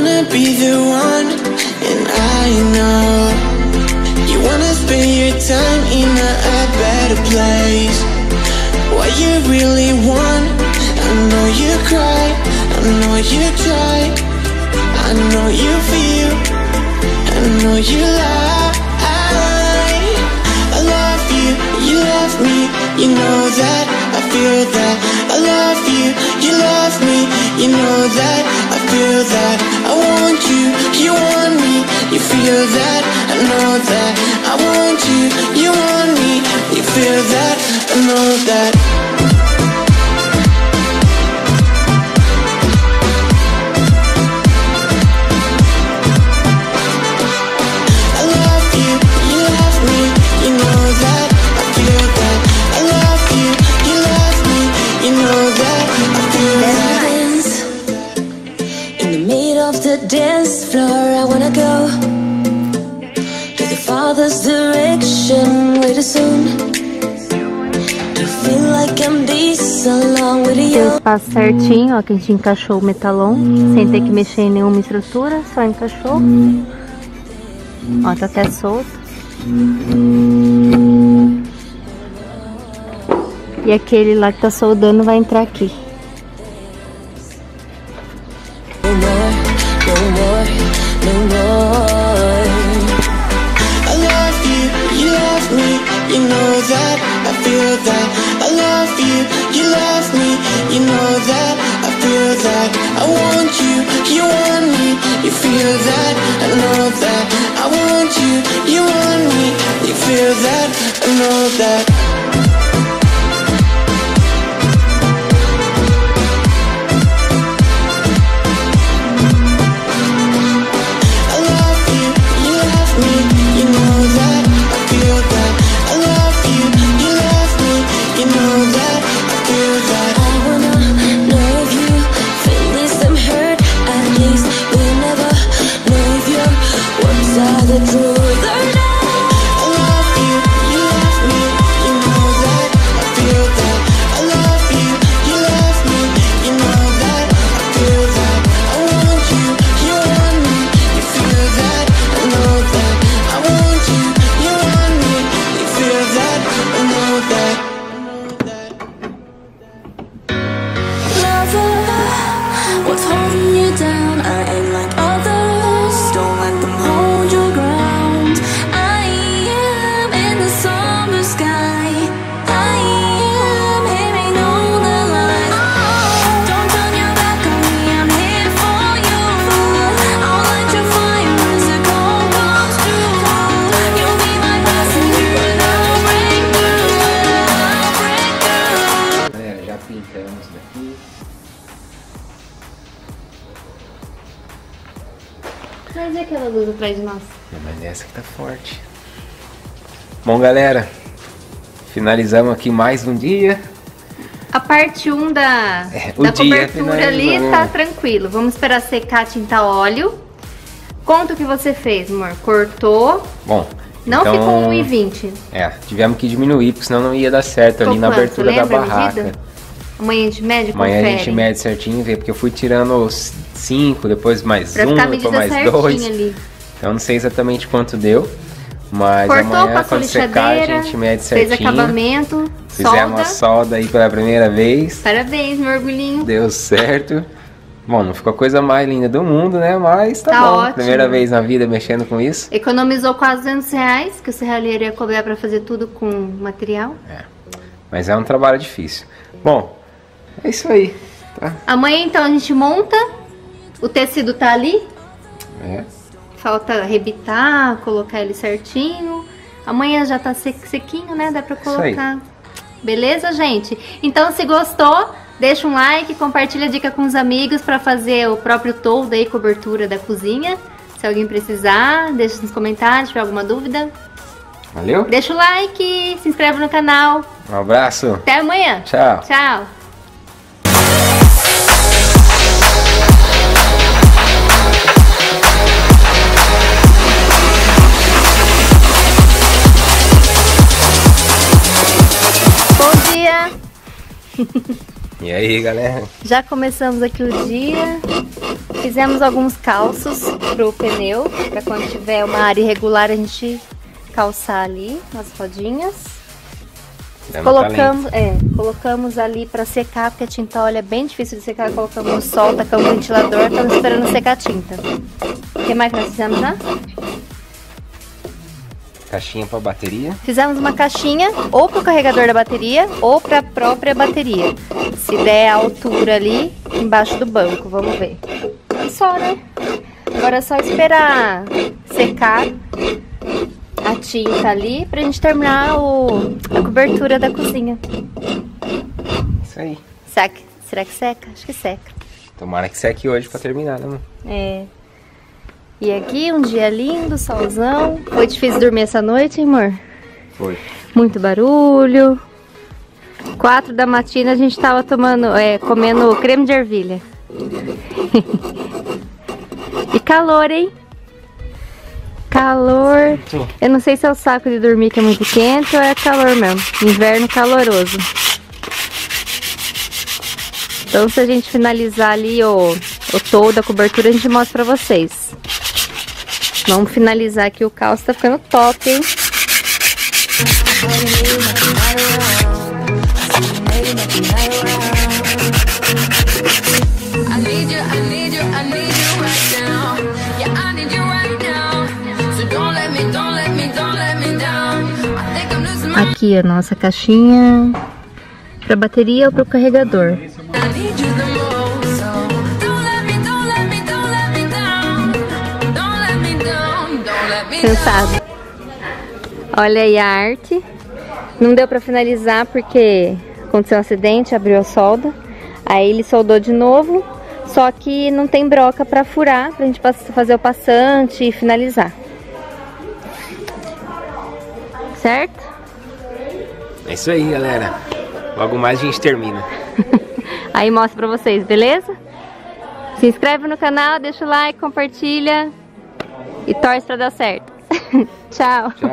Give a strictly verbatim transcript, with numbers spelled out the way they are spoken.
wanna be the one, and I know you wanna spend your time in a, a better place. What you really want, I know you cry, I know you try, I know you feel, I know you lie. I love you, you love me, you know that, I feel that. I love you, you love me, you know that, I feel that. I want you, you want me, you feel that, I know that. I want you, you want me, you feel that, I know that. Dance floor, I wanna go to the Father's direction, way too soon. I feel like I'm this along with you. Deu o espaço certinho, ó, que a gente encaixou o metalon, sem ter que mexer em nenhuma estrutura, só encaixou. Ó, tá até solto. E aquele lá que tá soldando vai entrar aqui. Mas e aquela luz atrás de nós? É, mas essa que tá forte. Bom, galera, finalizamos aqui mais um dia. A parte um da, é, da cobertura ali tá tranquilo. Vamos esperar secar a tinta óleo. Conta o que você fez, amor. Cortou. Bom, não então, ficou um e vinte. É, tivemos que diminuir, porque senão não ia dar certo. Ficou ali na quanto? Abertura lembra da barraca. Amanhã a gente mede, confere. Amanhã a gente mede certinho e vê, porque eu fui tirando os cinco, depois mais pra um, depois mais dois. Ali. Então não sei exatamente quanto deu, mas cortou, amanhã quando secar a gente mede certinho. Fez acabamento, fizemos solda. Uma solda aí pela primeira vez. Parabéns, meu orgulhinho. Deu certo. Bom, não ficou a coisa mais linda do mundo, né? Mas tá, tá bom. Ótimo. Primeira vez na vida mexendo com isso. Economizou quase duzentos reais, que o serralheiro ia cobrar pra fazer tudo com material. É, mas é um trabalho difícil. Bom, é isso aí, tá? Amanhã então a gente monta, o tecido tá ali, é. Falta rebitar, colocar ele certinho, amanhã já tá sequinho, né? Dá pra colocar, beleza, gente? Então se gostou, deixa um like, compartilha a dica com os amigos pra fazer o próprio toldo aí, cobertura da cozinha, se alguém precisar, deixa nos comentários, se tiver alguma dúvida. Valeu? Deixa o like, se inscreve no canal. Um abraço. Até amanhã. Tchau. Tchau. Bom dia. E aí, galera? Já começamos aqui o dia. Fizemos alguns calços pro pneu, para quando tiver uma área irregular a gente calçar ali as rodinhas. Colocamos, é, colocamos ali para secar, porque a tinta óleo é bem difícil de secar. Colocamos no sol, tacamos o ventilador, estamos esperando secar a tinta. O que mais nós fizemos já? Caixinha para bateria. Fizemos uma caixinha ou para o carregador da bateria ou para a própria bateria. Se der a altura ali embaixo do banco, vamos ver. E só, né? Agora é só esperar secar a tinta ali pra gente terminar o, a cobertura da cozinha. Isso aí. Será que, será que seca? Acho que seca. Tomara que seque hoje pra terminar, né, mano? É. E aqui um dia lindo, solzão. Foi difícil dormir essa noite, hein, amor? Foi. Muito barulho. Quatro da matina a gente tava tomando, é, comendo creme de ervilha. E calor, hein? Calor. Eu não sei se é o saco de dormir que é muito quente ou é calor mesmo. Inverno caloroso. Então, se a gente finalizar ali o, o todo, a cobertura, a gente mostra pra vocês. Vamos finalizar aqui. O calço tá ficando top, hein? Aqui a nossa caixinha para bateria ou para o carregador. Cansado. Olha aí a arte. Não deu para finalizar porque aconteceu um acidente, abriu a solda. Aí ele soldou de novo, só que não tem broca para furar, pra gente fazer o passante e finalizar. Certo? É isso aí, galera. Logo mais a gente termina. Aí mostra pra vocês, beleza? Se inscreve no canal, deixa o like, compartilha e torce pra dar certo. Tchau. Tchau.